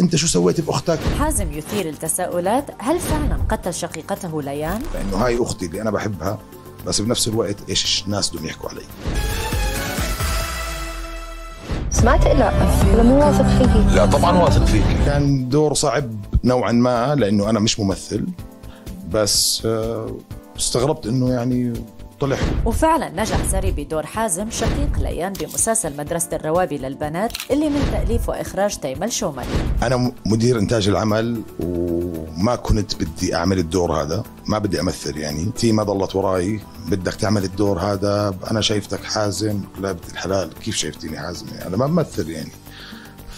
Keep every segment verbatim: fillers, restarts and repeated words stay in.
أنت شو سويت بأختك؟ حازم يثير التساؤلات، هل فعلا قتل شقيقته ليان؟ لأنه هاي أختي اللي أنا بحبها، بس بنفس الوقت إيش الناس بدهم يحكوا علي؟ سمعت لا أنا مو واثق فيكي. لا طبعا واثق فيكي. كان دور صعب نوعا ما لأنه أنا مش ممثل، بس استغربت إنه يعني طلع. وفعلا نجح سري بدور حازم شقيق ليان بمسلسل مدرسة الروابي للبنات اللي من تأليف وإخراج تيمال شوملي. أنا مدير إنتاج العمل وما كنت بدي أعمل الدور هذا، ما بدي أمثل يعني، تيما ضلت وراي بدك تعمل الدور هذا، أنا شايفتك حازم، لا بنت الحلال كيف شايفتيني حازم يعني أنا ما بمثل يعني.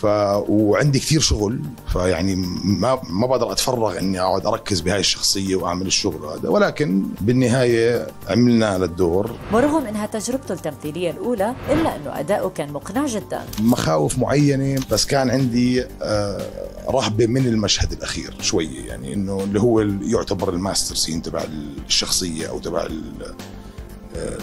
ف وعندي كثير شغل، فيعني ما ما بقدر اتفرغ اني اقعد اركز بهاي الشخصيه واعمل الشغل هذا، ولكن بالنهايه عملنا للدور. ورغم انها تجربته التمثيليه الاولى الا انه اداؤه كان مقنع جدا. مخاوف معينه بس كان عندي رهبه من المشهد الاخير شويه، يعني انه اللي هو يعتبر الماستر سين تبع الشخصيه او تبع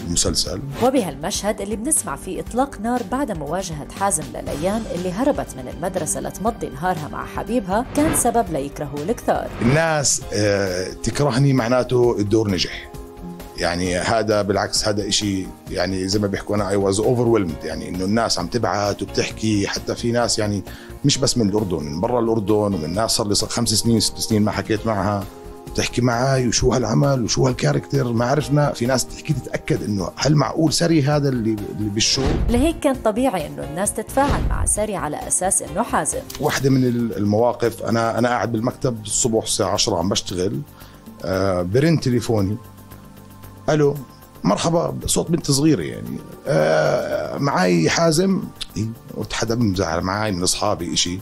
المسلسل. وبهالمشهد اللي بنسمع فيه إطلاق نار بعد مواجهة حازم لليان اللي هربت من المدرسة لتمضي نهارها مع حبيبها، كان سبب ليكرهوه الكثار. الناس تكرهني معناته الدور نجح، يعني هذا بالعكس هذا إشي يعني زي ما بيحكوا أنا I was overwhelmed، يعني إنه الناس عم تبعت وبتحكي، حتى في ناس يعني مش بس من الأردن، من برا الأردن ومن ناس صار لي خمس سنين ست سنين ما حكيت معها، بتحكي معي وشو هالعمل وشو هالكاركتر ما عرفنا. في ناس بتحكي تتاكد انه هل معقول سري هذا اللي بالشو؟ لهيك كان طبيعي انه الناس تتفاعل مع سري على اساس انه حازم. واحده من المواقف انا انا قاعد بالمكتب الصبح الساعه عشرة عم بشتغل، آه برن تليفوني، الو مرحبا، صوت بنت صغيره يعني، آه معي حازم. قلت حدا مزعل معي من اصحابي شيء،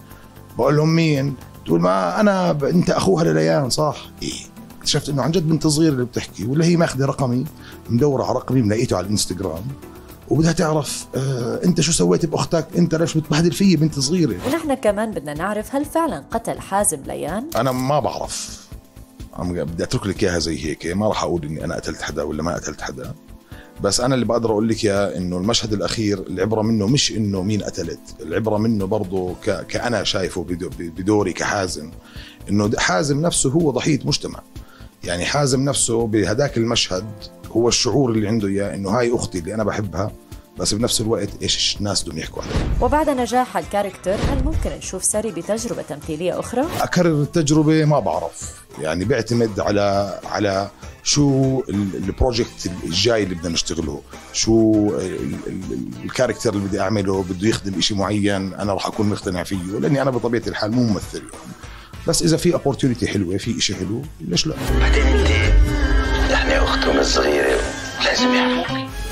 بقول لهم مين؟ تقول ما انا ب... انت اخوها لليان صح؟ ايه. اكتشفت انه عن جد بنت صغيره اللي بتحكي، واللي هي ماخذه رقمي، مدوره على رقمي، لقيته على الانستغرام وبدها تعرف آه انت شو سويت باختك؟ انت ليش بتبهدل فيي بنت صغيره؟ ونحن كمان بدنا نعرف هل فعلا قتل حازم ليان؟ انا ما بعرف، عم بدي اترك لك اياها زي هيك، ما راح اقول اني انا قتلت حدا ولا ما قتلت حدا، بس انا اللي بقدر اقول لك اياه انه المشهد الاخير العبره منه مش انه مين قتلت، العبره منه برضه ك... كأنا شايفه بدوري كحازم، انه حازم نفسه هو ضحيه مجتمع، يعني حازم نفسه بهداك المشهد هو الشعور اللي عنده اياه انه هاي اختي اللي انا بحبها، بس بنفس الوقت ايش الناس بدهم يحكوا عليه. وبعد نجاح الكاركتر هل ممكن نشوف سري بتجربه تمثيليه اخرى؟ اكرر التجربه ما بعرف، يعني بيعتمد على على شو البروجكت الجاي اللي بدنا نشتغله، شو الكاركتر اللي بدي اعمله، بده يخدم شيء معين انا راح اكون مقتنع فيه، لاني انا بطبيعه الحال مو ممثل يعني. بس اذا في اوبورتيونيتي حلوه، في شيء حلو، ليش لا؟ بعدين انت نحن اختهم الصغيره لازم يعرفوك.